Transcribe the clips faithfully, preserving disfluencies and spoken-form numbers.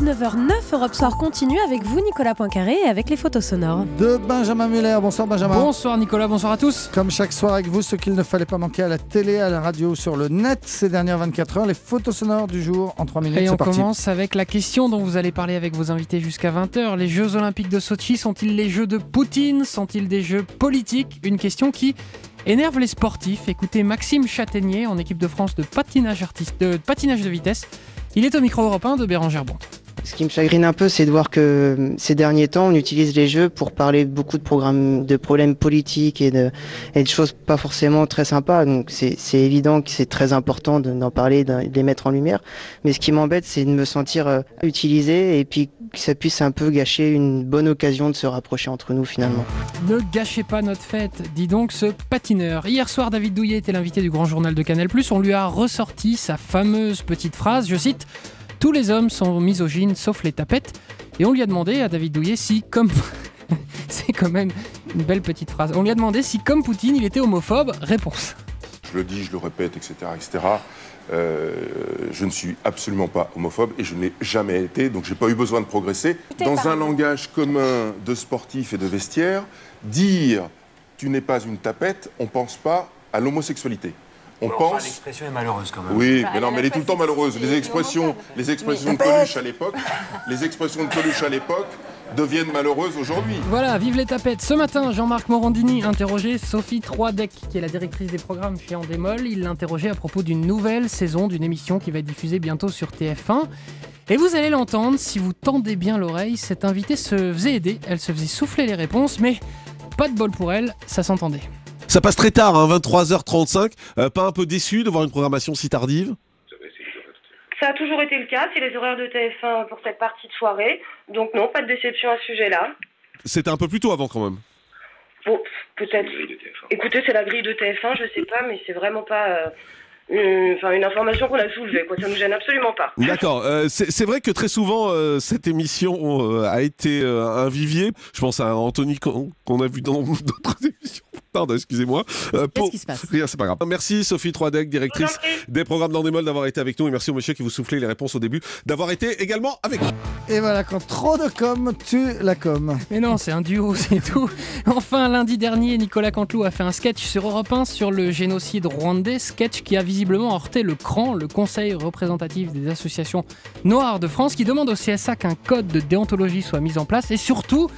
dix-neuf heures neuf, Europe Soir continue avec vous, Nicolas Poincaré, et avec les photos sonores de Benjamin Muller. Bonsoir Benjamin. Bonsoir Nicolas, bonsoir à tous. Comme chaque soir avec vous, ce qu'il ne fallait pas manquer à la télé, à la radio, sur le net ces dernières vingt-quatre heures, les photos sonores du jour en trois minutes. Et on parti. Commence avec la question dont vous allez parler avec vos invités jusqu'à vingt heures. Les Jeux Olympiques de Sochi sont-ils les Jeux de Poutine? Sont-ils des Jeux politiques? Une question qui énerve les sportifs. Écoutez Maxime Châtaignier, en équipe de France de patinage, artiste, de, patinage de vitesse. Il est au micro Europe un de Bérangère Bonte. Ce qui me chagrine un peu, c'est de voir que ces derniers temps, on utilise les jeux pour parler beaucoup de, programmes, de problèmes politiques et de, et de choses pas forcément très sympas. Donc c'est évident que c'est très important d'en parler, de les mettre en lumière. Mais ce qui m'embête, c'est de me sentir utilisé et puis que ça puisse un peu gâcher une bonne occasion de se rapprocher entre nous finalement. Ne gâchez pas notre fête, dit donc ce patineur. Hier soir, David Douillet était l'invité du Grand Journal de Canal+. On lui a ressorti sa fameuse petite phrase, je cite... Tous les hommes sont misogynes, sauf les tapettes. Et on lui a demandé à David Douillet si, comme... C'est quand même une belle petite phrase. On lui a demandé si, comme Poutine, il était homophobe. Réponse. Je le dis, je le répète, et cetera et cetera. Euh, je ne suis absolument pas homophobe et je ne l'ai jamais été, donc je n'ai pas eu besoin de progresser. Dans un langage commun de sportifs et de vestiaires, dire « tu n'es pas une tapette », on ne pense pas à l'homosexualité. On enfin, pense... L'expression est malheureuse quand même. Oui, enfin, mais non, mais elle est tout le temps malheureuse. Les expressions, les expressions de Coluche à l'époque, les expressions de Coluche à l'époque deviennent malheureuses aujourd'hui. Voilà, vive les tapettes. Ce matin, Jean-Marc Morandini interrogeait Sophie Troadec, qui est la directrice des programmes chez En Démol. Il l'interrogeait à propos d'une nouvelle saison d'une émission qui va être diffusée bientôt sur T F un. Et vous allez l'entendre, si vous tendez bien l'oreille, cette invitée se faisait aider, elle se faisait souffler les réponses, mais pas de bol pour elle, ça s'entendait. Ça passe très tard, hein, vingt-trois heures trente-cinq. Euh, pas un peu déçu de voir une programmation si tardive? Ça a toujours été le cas, c'est les horaires de T F un pour cette partie de soirée. Donc non, pas de déception à ce sujet-là. C'était un peu plus tôt avant quand même. Bon, peut-être. Écoutez, c'est la grille de T F un, je sais pas, mais c'est vraiment pas... Euh... Enfin, une information qu'on a soulevée, quoi. Ça ne nous gêne absolument pas. D'accord. Euh, c'est vrai que très souvent, euh, cette émission euh, a été euh, un vivier. Je pense à Anthony qu'on qu'on a vu dans d'autres émissions. Pardon, excusez-moi. Euh, pour... Qu'est-ce qui se passe? Rien, c'est pas grave. Merci Sophie Troadec, directrice des programmes d'En Démol, d'avoir été avec nous. Et merci au monsieur qui vous soufflait les réponses au début, d'avoir été également avec nous. Et voilà, quand trop de com, tue la com. Mais non, c'est un duo, c'est tout. Enfin, lundi dernier, Nicolas Canteloup a fait un sketch sur Europe un sur le génocide rwandais. Sketch qui a visité visiblement heurté le CRAN, le Conseil représentatif des associations noires de France, qui demande au C S A qu'un code de déontologie soit mis en place et surtout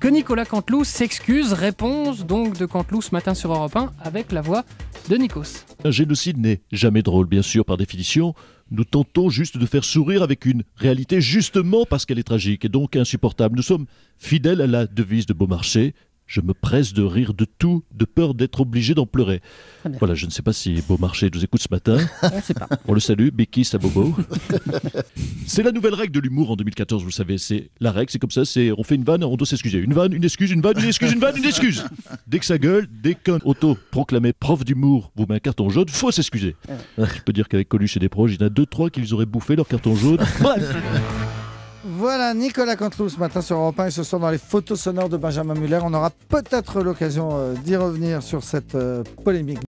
que Nicolas Canteloup s'excuse. Réponse donc de Canteloup ce matin sur Europe un avec la voix de Nikos. Un génocide n'est jamais drôle, bien sûr, par définition. Nous tentons juste de faire sourire avec une réalité justement parce qu'elle est tragique et donc insupportable. Nous sommes fidèles à la devise de Beaumarchais. Je me presse de rire de tout, de peur d'être obligé d'en pleurer. Ah ben. Voilà, je ne sais pas si Beaumarchais nous écoute ce matin. On ne sait pas. On le salue, Béquis Sabobo. C'est la nouvelle règle de l'humour en deux mille quatorze, vous le savez. C'est la règle, c'est comme ça, c'est on fait une vanne, on doit s'excuser. Une vanne, une excuse, une vanne, une excuse, une vanne, une excuse. Dès que ça gueule, dès qu'un auto-proclamé prof d'humour vous met un carton jaune, faut s'excuser. Ouais. Je peux dire qu'avec Coluche et des proches, il y en a deux, trois qui les auraient bouffé leur carton jaune. Bref. Voilà Nicolas Canteloup ce matin sur Europe un et ce soir dans les photos sonores de Benjamin Muller. On aura peut-être l'occasion d'y revenir sur cette polémique.